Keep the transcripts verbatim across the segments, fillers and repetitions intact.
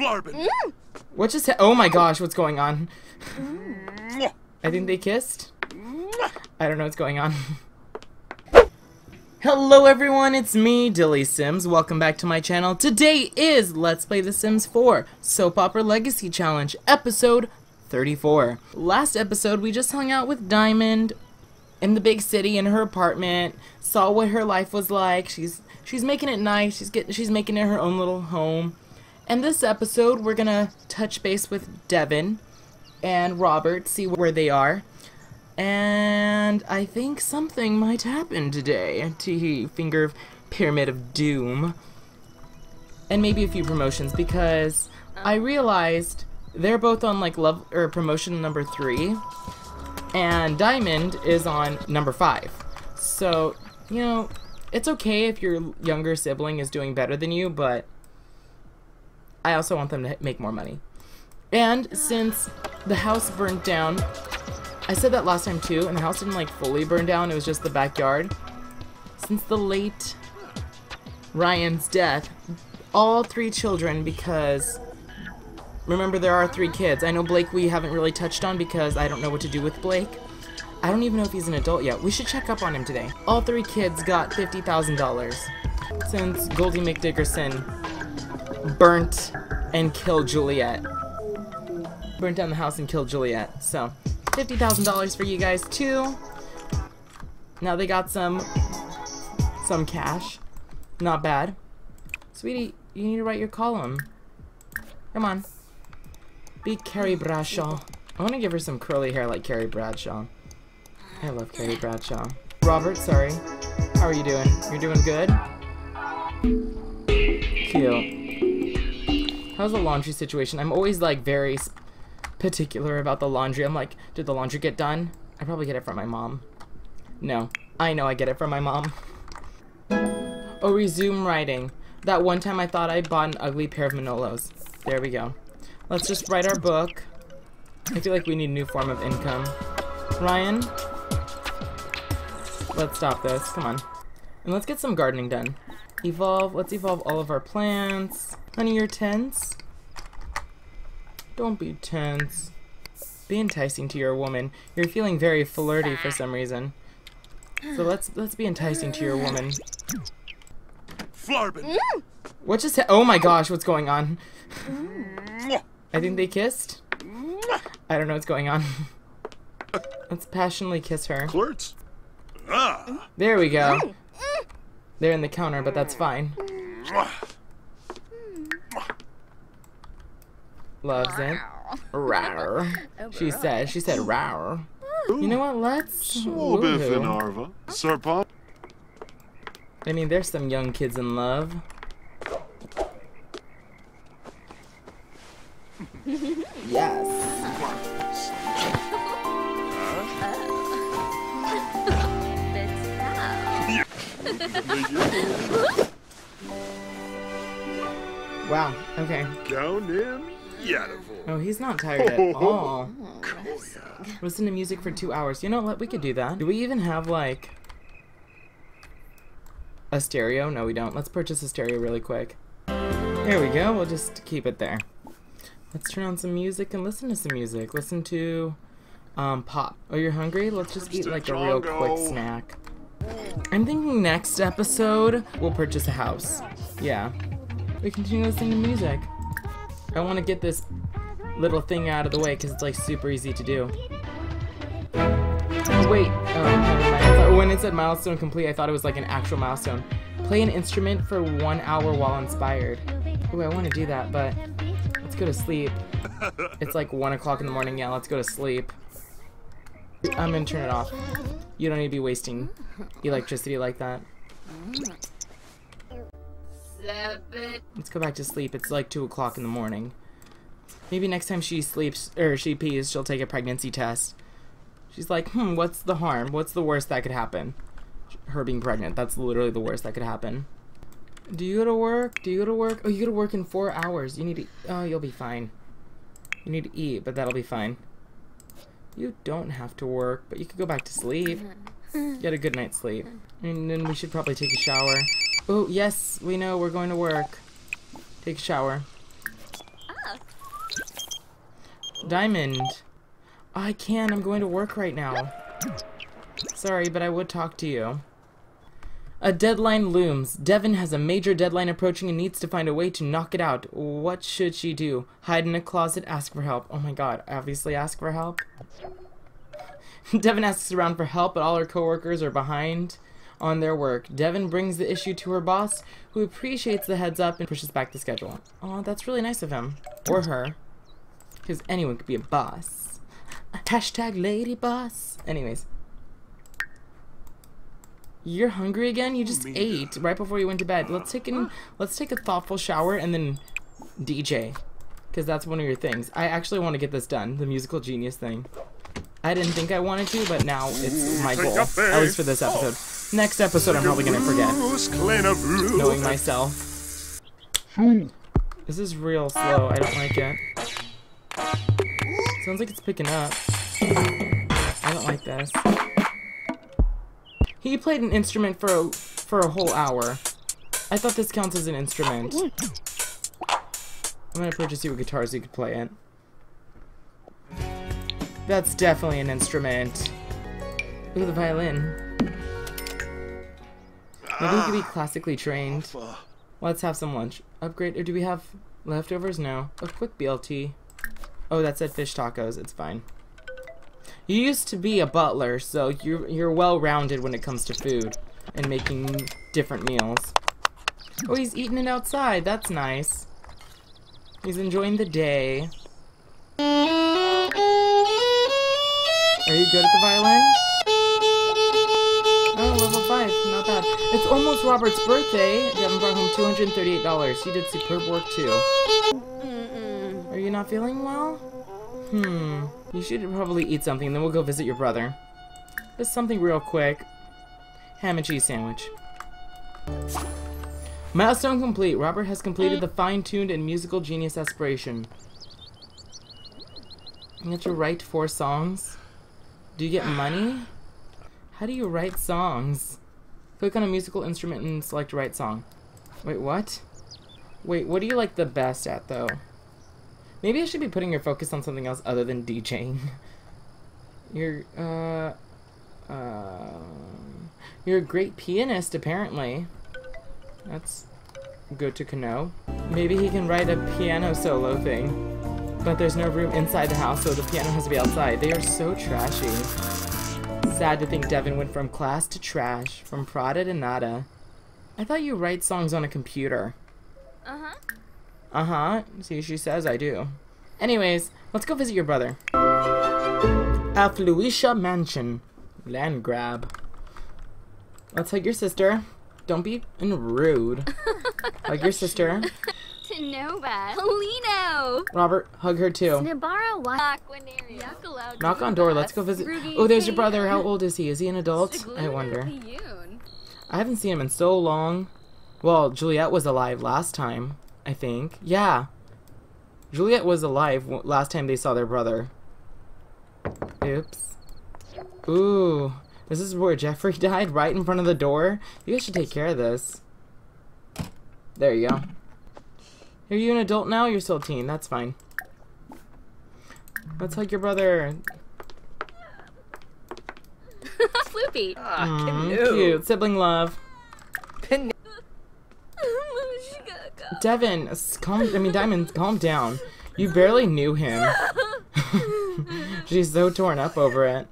flarbin'. Mm. What just? Oh my gosh, what's going on? Mm. I think they kissed. I don't know what's going on. Hello everyone, it's me, Dilly Sims. Welcome back to my channel. Today is Let's Play The Sims four Soap Opera Legacy Challenge, episode thirty-four. Last episode, we just hung out with Diamond in the big city in her apartment, saw what her life was like. She's she's making it nice. She's getting she's making it her own little home. And this episode, we're gonna touch base with Devin and Robert, see where they are. And I think something might happen today. Tee-hee, finger of pyramid of doom. And maybe a few promotions, because I realized they're both on like level or promotion number three, and Diamond is on number five. So, you know, it's okay if your younger sibling is doing better than you, but I also want them to make more money. And since the house burnt down, I said that last time too, and the house didn't like fully burn down, it was just the backyard. Since the late Ryan's death, all three children, because remember there are three kids. I know Blake we haven't really touched on because I don't know what to do with Blake. I don't even know if he's an adult yet. We should check up on him today. All three kids got fifty thousand dollars since Goldie McDickerson burnt and killed Juliet. Burnt down the house and killed Juliet, so. fifty thousand dollars for you guys too. Now they got some some cash. Not bad. Sweetie, you need to write your column. Come on. Be Carrie Bradshaw. I want to give her some curly hair like Carrie Bradshaw. I love Carrie Bradshaw. Robert, sorry. How are you doing? You're doing good? Cute. How's the laundry situation? I'm always like very particular about the laundry. I'm like, did the laundry get done? I probably get it from my mom. No, I know I get it from my mom. Oh, resume writing. That one time I thought I bought an ugly pair of Manolos. There we go. Let's just write our book. I feel like we need a new form of income. Ryan, let's stop this. Come on. And let's get some gardening done. Evolve. Let's evolve all of our plants. Honey, you're tense. Don't be tense. Be enticing to your woman. You're feeling very flirty for some reason. So let's let's be enticing to your woman. Flarbin. What just? Oh my gosh! What's going on? I think they kissed. I don't know what's going on. Let's passionately kiss her. Flirts. There we go. They're in the counter, but that's fine. Loves it. Rawr. She said, she said rawr. You know what, let's... I mean, there's some young kids in love. Yes. Wow, okay. Down in. Oh, he's not tired at all. Listen to music for two hours. You know what? We could do that. Do we even have, like, a stereo? No, we don't. Let's purchase a stereo really quick. There we go. We'll just keep it there. Let's turn on some music and listen to some music. Listen to um, pop. Oh, you're hungry? Let's just eat, like, a real quick snack. I'm thinking next episode we'll purchase a house. Yeah. We continue listening to music. I want to get this little thing out of the way because it's like super easy to do. Wait, oh, when it said milestone complete, I thought it was like an actual milestone. Play an instrument for one hour while inspired. Ooh, I want to do that, but let's go to sleep. It's like one o'clock in the morning. Yeah, let's go to sleep. I'm gonna turn it off. You don't need to be wasting electricity like that. Let's go back to sleep. It's like two o'clock in the morning. Maybe next time she sleeps or she pees, she'll take a pregnancy test. She's like, hmm, what's the harm? What's the worst that could happen? Her being pregnant. That's literally the worst that could happen. Do you go to work? Do you go to work? Oh, you go to work in four hours. You need to. Oh, you'll be fine. You need to eat, but that'll be fine. You don't have to work, but you could go back to sleep. Get a good night's sleep, and then we should probably take a shower. Oh, yes, we know we're going to work. Take a shower. Diamond. I can. I'm going to work right now. Sorry, but I would talk to you. A deadline looms. Devin has a major deadline approaching and needs to find a way to knock it out. What should she do? Hide in a closet? Ask for help? Oh my god, obviously ask for help. Devin asks around for help, but all her coworkers are behind on their work. Devin brings the issue to her boss, who appreciates the heads up and pushes back the schedule. Oh, that's really nice of him. Or her. Because anyone could be a boss. Hashtag lady boss. Anyways. You're hungry again? You just ate right before you went to bed. Let's take an, let's take a thoughtful shower and then D J. Because that's one of your things. I actually want to get this done. The musical genius thing. I didn't think I wanted to, but now it's my goal. At least for this episode. Next episode I'm probably going to forget. Knowing myself. This is real slow. I don't like it. Sounds like it's picking up. I don't like this. He played an instrument for a, for a whole hour. I thought this counts as an instrument. I'm gonna purchase you a guitar so you could play it. That's definitely an instrument. Ooh, the violin. Maybe he could be classically trained. Let's have some lunch. Upgrade, or do we have leftovers? No. A quick B L T. Oh, that said fish tacos. It's fine. You used to be a butler, so you're, you're well-rounded when it comes to food and making different meals. Oh, he's eating it outside. That's nice. He's enjoying the day. Are you good at the violin? Oh, level five. Not bad. It's almost Robert's birthday. Devin brought home two hundred thirty-eight dollars. He did superb work, too. Are you not feeling well? Hmm. You should probably eat something, then we'll go visit your brother. Just something real quick. Ham and cheese sandwich. Milestone complete. Robert has completed the fine-tuned and musical genius aspiration. You have to write four songs. Do you get money? How do you write songs? Click on a musical instrument and select write song. Wait, what? Wait, what do you like the best at, though? Maybe I should be putting your focus on something else other than DJing. You're, uh, uh, you're a great pianist, apparently. That's good to know. Maybe he can write a piano solo thing. But there's no room inside the house, so the piano has to be outside. They are so trashy. Sad to think Devin went from class to trash, from Prada to nada. I thought you write songs on a computer. Uh-huh. Uh-huh. See, she says I do. Anyways, let's go visit your brother. Affleisha Mansion. Land grab. Let's hug your sister. Don't be rude. Hug your sister. To no bad. Polino. Robert, hug her too. Knock on door. Let's go visit. Oh, there's your brother. How old is he? Is he an adult? I wonder. I haven't seen him in so long. Well, Juliet was alive last time. I think. Yeah. Juliet was alive last time they saw their brother. Oops. Ooh. This is where Jeffrey died, right in front of the door? You guys should take care of this. There you go. Are you an adult now? You're still a teen. That's fine. Let's hug your brother. Sloopy. Aww, cute. Sibling love. Pin Devin, calm, I mean, Diamond, calm down. You barely knew him. She's so torn up over it.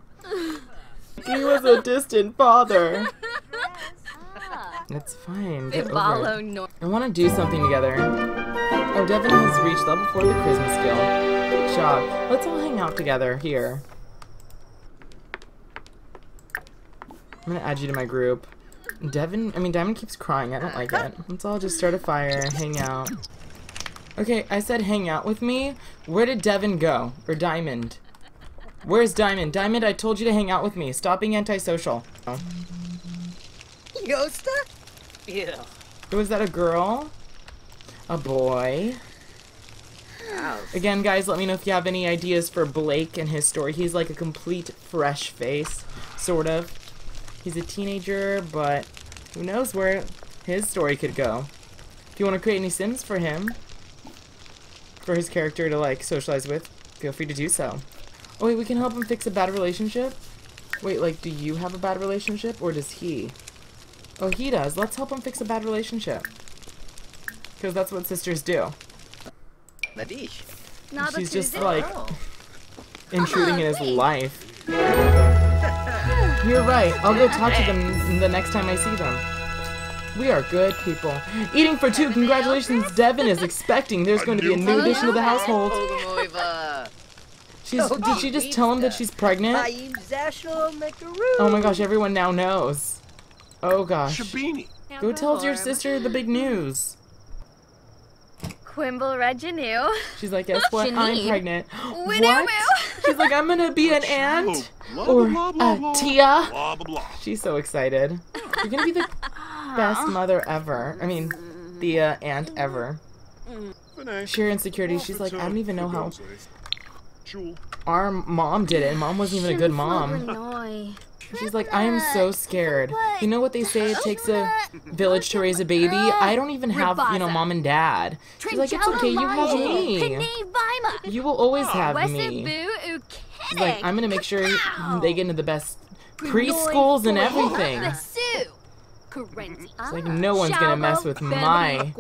He was a distant father. That's fine. Get over it. I want to do something together. Oh, Devin has reached level four of the Christmas skill. Good job. Let's all hang out together here. I'm going to add you to my group. Devin, I mean, Diamond keeps crying. I don't like it. Let's all just start a fire, hang out. Okay, I said hang out with me. Where did Devin go? Or Diamond? Where's Diamond? Diamond, I told you to hang out with me. Stop being antisocial. Yosta? Yeah. Was that a girl? A boy? Again, guys, let me know if you have any ideas for Blake and his story. He's like a complete fresh face, sort of. He's a teenager, but who knows where his story could go. If you want to create any Sims for him, for his character to, like, socialize with, Feel free to do so. Oh wait, we can help him fix a bad relationship? Wait, like, do you have a bad relationship, or does he? Oh, he does. Let's help him fix a bad relationship. Because that's what sisters do. She's just, like, intruding in his life. You're right. I'll go talk to them the next time I see them. We are good people. Eating for two. Congratulations, Devin is expecting. There's going to be a new addition to the household. She's, did she just tell him that she's pregnant? Oh my gosh, everyone now knows. Oh gosh. Go tell your sister the big news. Quimble Reginu. She's like, guess what? I'm pregnant. What? She's like, I'm gonna be an aunt or a tia. She's so excited. You're gonna be the best mother ever. I mean, the uh, aunt ever. Sheer insecurity. She's like, I don't even know how. Our mom did it. Mom wasn't even a good mom. She's like, I am so scared. You know what they say, it takes a village to raise a baby? I don't even have, you know, mom and dad. She's like, it's okay, you have me. You will always have me. She's like, I'm gonna make sure they get into the best preschools and everything. It's like, no one's gonna mess with my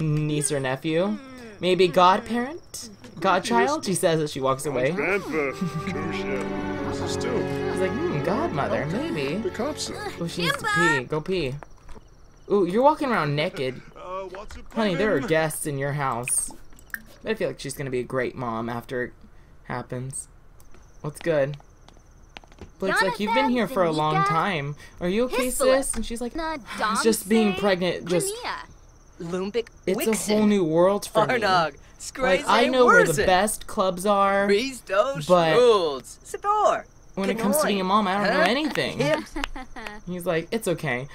niece or nephew. Maybe godparent? Godchild? She says as she walks away. She's like, hmm, godmother, maybe. Oh, she needs to pee. Go pee. Ooh, you're walking around naked. Honey, there are guests in your house. But I feel like she's going to be a great mom after it happens. What's good? Blake's like, you've been here for a long time. Are you okay, sis? And she's like, it's just being pregnant. Just, it's a whole new world for me. Like, I know where the best clubs are, but when it comes to being a mom, I don't know anything. He's like, it's okay.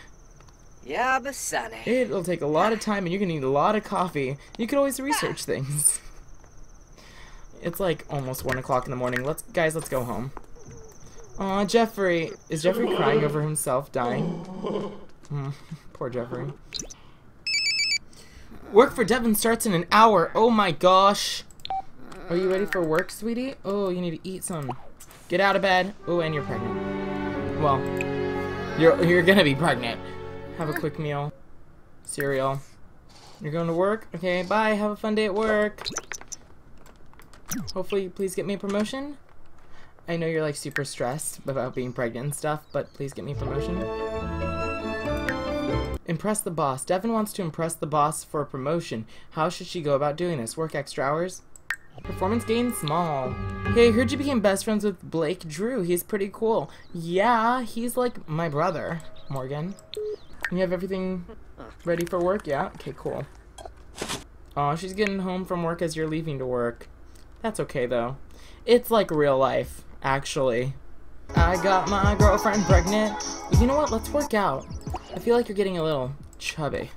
It'll take a lot of time, and you're going to need a lot of coffee. You can always research things. It's like almost one o'clock in the morning. Let's, guys, let's go home. Aw, Jeffrey. Is Jeffrey crying over himself dying? Mm, poor Jeffrey. Work for Devin starts in an hour. Oh my gosh. Are you ready for work, sweetie? Oh, you need to eat some. Get out of bed. Oh, and you're pregnant. Well, you're you're gonna be pregnant. Have a quick meal. Cereal. You're going to work? Okay, bye. Have a fun day at work. Hopefully, please get me a promotion. I know you're like super stressed about being pregnant and stuff, but please get me a promotion. Impress the boss. Devin wants to impress the boss for a promotion. How should she go about doing this? Work extra hours? Performance gain small. Hey, I heard you became best friends with Blake Drew. He's pretty cool. Yeah, he's like my brother, Morgan. You have everything ready for work? Yeah? Okay, cool. Aw, she's getting home from work as you're leaving to work. That's okay, though. It's like real life, actually. I got my girlfriend pregnant. You know what? Let's work out. I feel like you're getting a little chubby.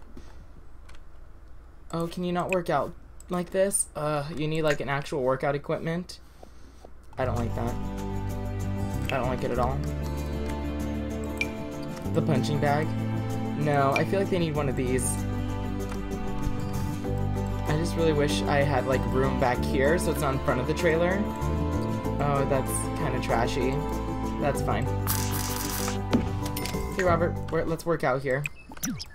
Oh, can you not work out like this? Uh, you need like an actual workout equipment. I don't like that. I don't like it at all. The punching bag. No, I feel like they need one of these. I just really wish I had like room back here so it's not in front of the trailer. Oh, that's kind of trashy. That's fine. Hey, Robert, we're, let's work out here.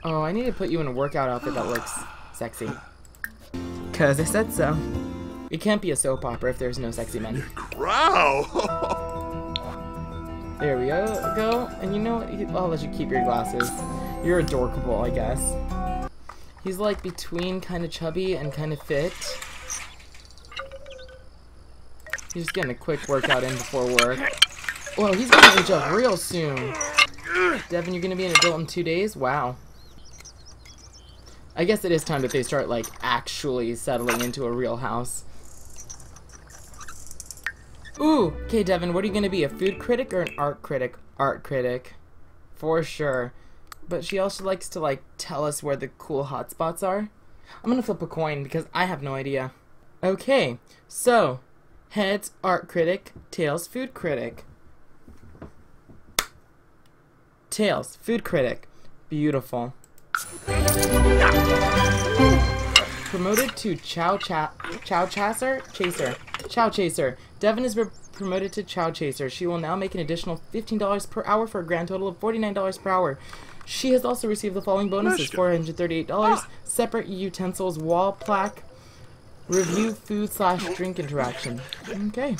Oh, I need to put you in a workout outfit that looks sexy. Cause I said so. It can't be a soap opera if there's no sexy men. Wow. There we go. And you know what? I'll let you keep your glasses. You're adorable, I guess. He's like between kind of chubby and kind of fit. He's just getting a quick workout in before work. Whoa, he's going to age up real soon. Devin, you're going to be an adult in two days? Wow. I guess it is time that they start, like, actually settling into a real house. Ooh! Okay, Devin, what are you going to be? A food critic or an art critic? Art critic. For sure. But she also likes to, like, tell us where the cool hotspots are. I'm going to flip a coin because I have no idea. Okay, so... Heads, art critic. Tails, food critic. Tails, food critic. Beautiful. Promoted to Chow Cha Chow Chaser? Chaser. Chow Chaser. Devin is promoted to Chow Chaser. She will now make an additional fifteen dollars per hour for a grand total of forty-nine dollars per hour. She has also received the following bonuses: four hundred thirty-eight dollars, ah. separate utensils, wall plaque, review food slash drink interaction. Okay.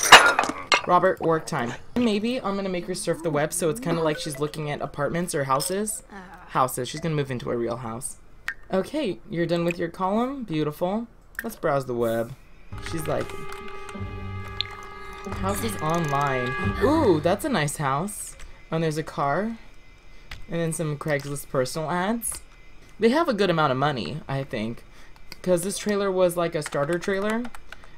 Robert, work time. Maybe I'm going to make her surf the web, so it's kind of like she's looking at apartments or houses. Houses. She's going to move into a real house. Okay, you're done with your column. Beautiful. Let's browse the web. She's like, houses online. Ooh, that's a nice house. And there's a car. And then some Craigslist personal ads. They have a good amount of money, I think. Because this trailer was like a starter trailer.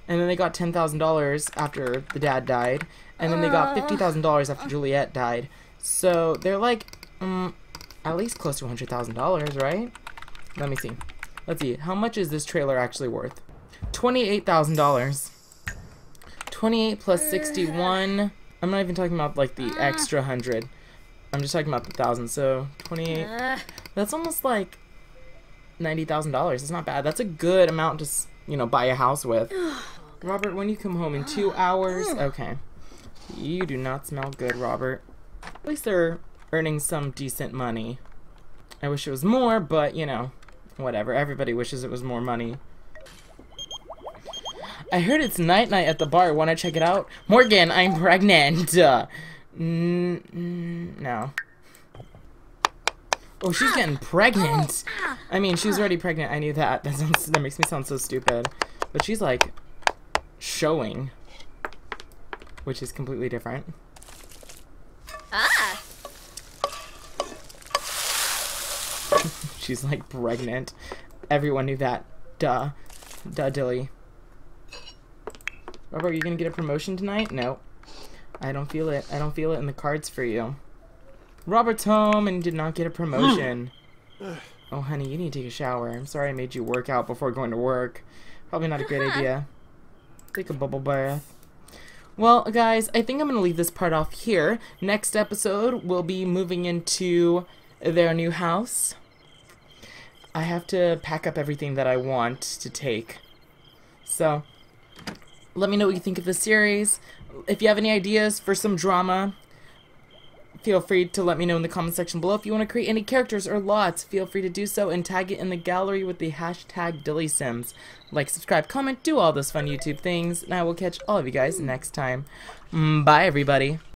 And then they got ten thousand dollars after the dad died. And then they got fifty thousand dollars after Juliet died. So they're like, um, at least close to one hundred thousand dollars, right? Let me see. Let's see. How much is this trailer actually worth? twenty-eight thousand dollars. twenty-eight plus sixty-one. I'm not even talking about like the extra hundred. I'm just talking about the thousand. So twenty-eight. That's almost like ninety thousand dollars. It's not bad. That's a good amount to, you know, buy a house with. Robert, when you come home in two hours. Okay. You do not smell good, Robert. At least they're earning some decent money. I wish it was more, but, you know, whatever. Everybody wishes it was more money. I heard it's night-night at the bar. Want to check it out? Morgan, I'm pregnant. Uh, n n no. Oh, she's getting pregnant. I mean, she was already pregnant. I knew that. That, sounds, that makes me sound so stupid. But she's, like, showing, which is completely different. Ah. She's like pregnant. Everyone knew that. Duh. Duh, Dilly. Robert, are you gonna get a promotion tonight? No. I don't feel it. I don't feel it in the cards for you. Robert's home and did not get a promotion. Oh, honey, you need to take a shower. I'm sorry I made you work out before going to work. Probably not a great idea. Take a bubble bath. Well, guys, I think I'm gonna leave this part off here. Next episode, we'll be moving into their new house. I have to pack up everything that I want to take. So, let me know what you think of this series. If you have any ideas for some drama, feel free to let me know in the comment section below. If you want to create any characters or lots, feel free to do so and tag it in the gallery with the hashtag Dilly Sims. Like, subscribe, comment, do all those fun YouTube things, and I will catch all of you guys next time. Bye, everybody.